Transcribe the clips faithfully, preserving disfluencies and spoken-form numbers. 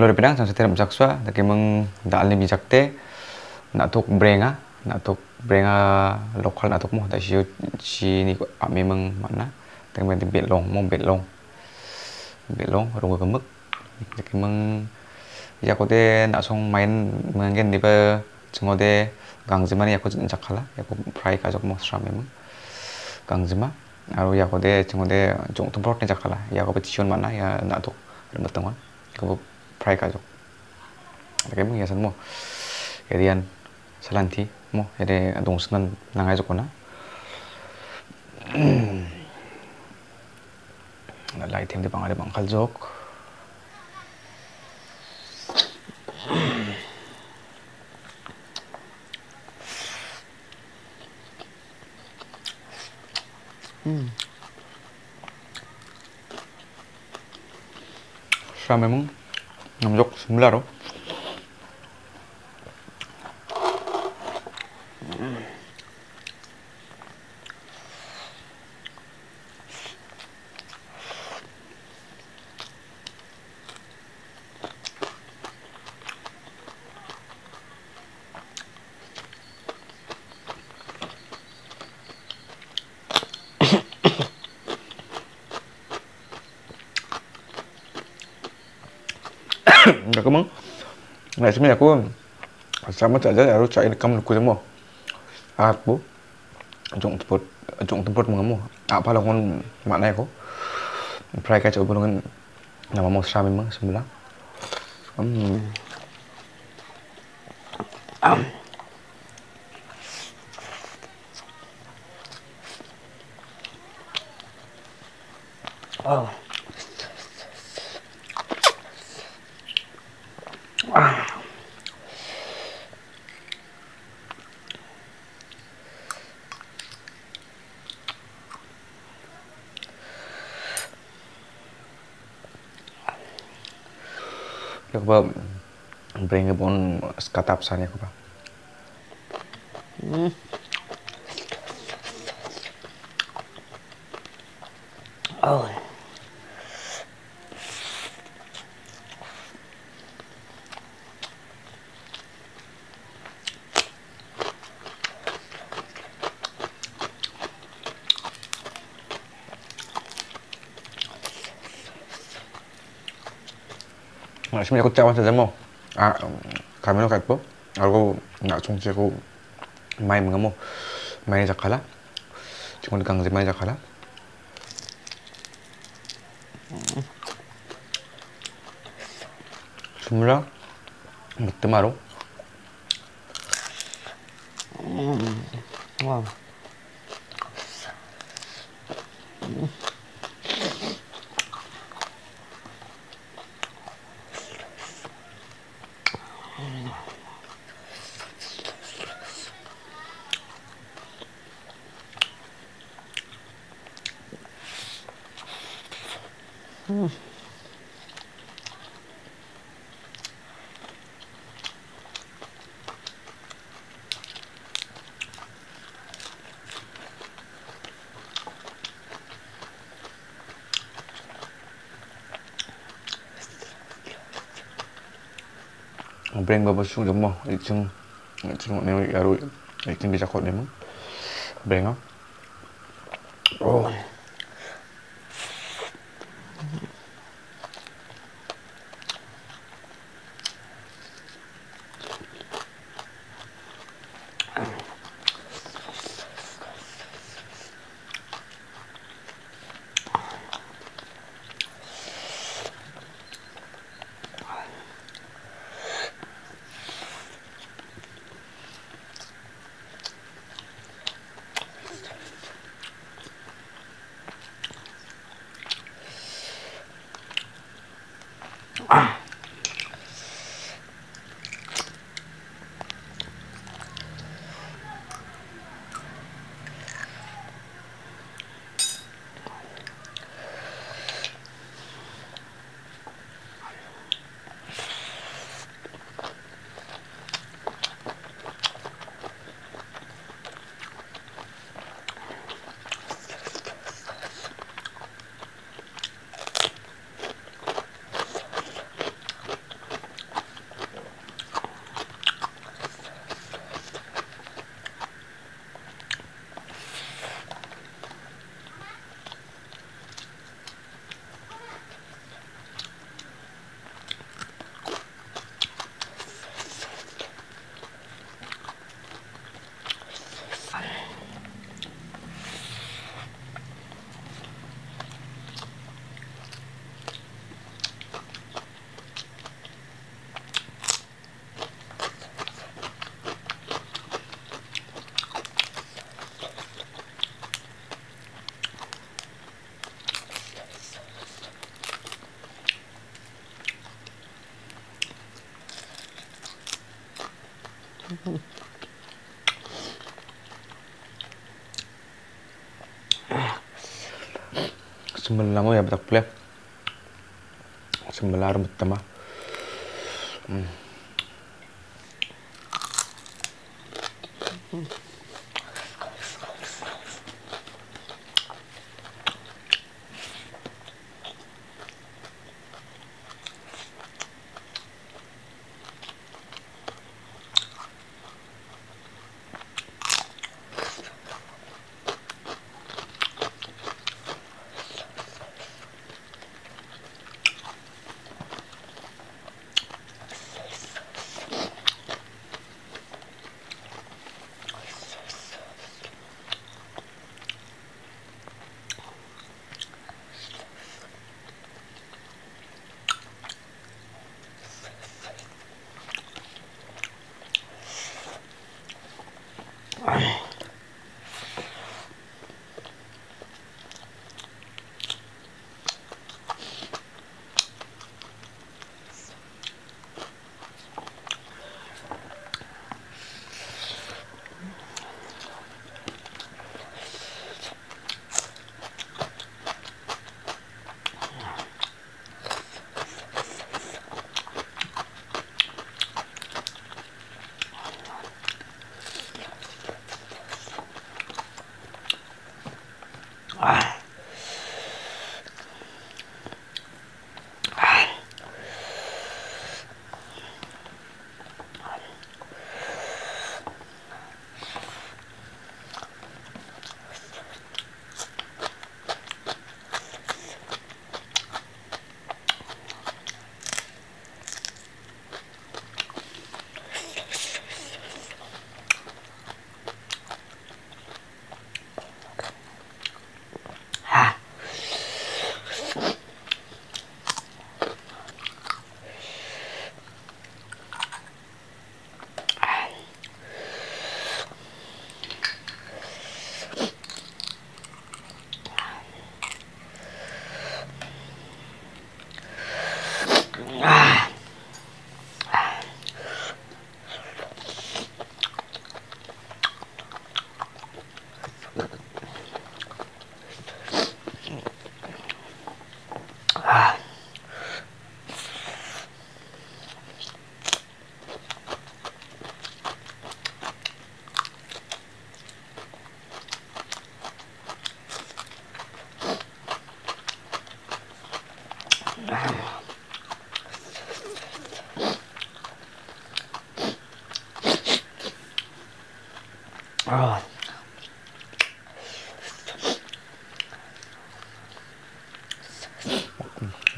Kalau dipedang sama setiap maksaksa, tapi meng dah alim bijak te, nak tuk berenga, nak tuk berenga lokal nak tuk mu, tapi siu si ni kami meng mana, tapi mesti belong, mau belong, belong, orang gua kemek, tapi meng bijak te nak song main mungkin dipe cengode gangziman ya aku cak kalah, ya aku pray kajak mu seram memang gangzima. Aru ya kode cengode jong tempat ni cakala ya kompetisi mana ya nak tu dapat teman kau pray kau jok. Tapi mungkin yasan mo, kedian selanti mo, jadi adung senan nangai jokona. Nalai tem di pangai bangkal jok. Seram memang, nampak sembilan loh. Enggak kemang, nah sebenarnya aku sama saja harus cari rekam luku semua. Aku jong tempur, jong tempur mengamu. Apa longon maknanya aku? Mereka coba longon nama musra memang sebelah. Hmm. Oh. Aku bah beringat pun kata pesannya aku bah. Hmm. Oh. Sebenarnya aku cawan saja mau, kami nak apa? Aku nak cungci aku main mengamu, main cakala, cuma dekat main cakala. Semula betul malu. Wow. Hmm. Bring bawa susu semua, itu semua ni baru, itu bisa kau ni mung, bring ah. Oh. Sembelah ya betak plek. Sembelah betama. Oh.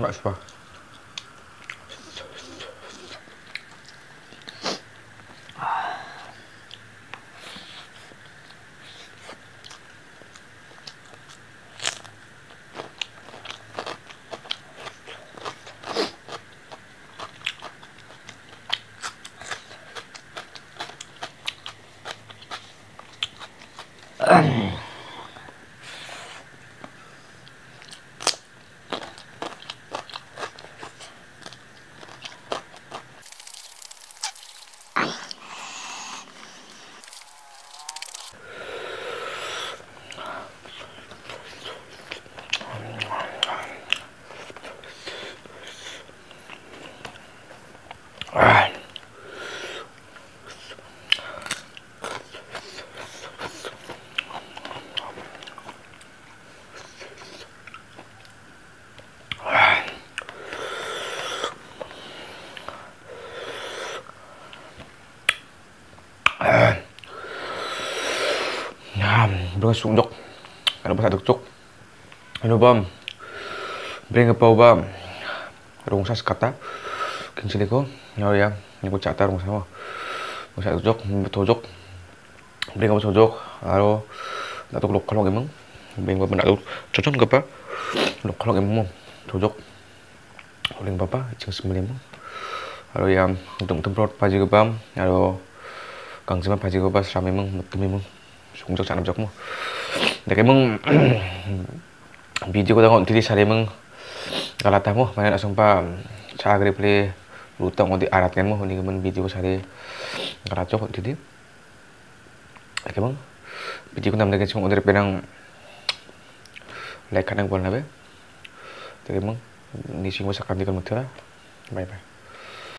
That's fine. Sundok, kalau pasal tuk tuk, anu bam, beri ngepau bam, rungsas kata, kincir deko, nyawa ya, nyaku catar rungsas mau, pasal tuk tuk, beri ngepau tuk, aro, datuk lok kalau emang, beri ngepau mendatuk, cocok nggak pak, lok kalau emang, tuk, paling papa, ceng sembilan emang, aro ya, untuk temprot pagi kebam, aro, kang cuma pagi kebas ramai emang, betul emang. Sungguh sangat bijak mu. Dah kemeng video kita ngomong tiri sari meng kalatah mu. Mana nak sumpah cakap replay lutang ngomong di arat kan mu. Ini kemen video sari 알았죠? 어쨌든 이렇게 뭐 비디오 남자가 지금 오늘 배랑 like 하는 걸나베 되게 뭐 네 친구 잠깐 이걸 못해라. 바이바이.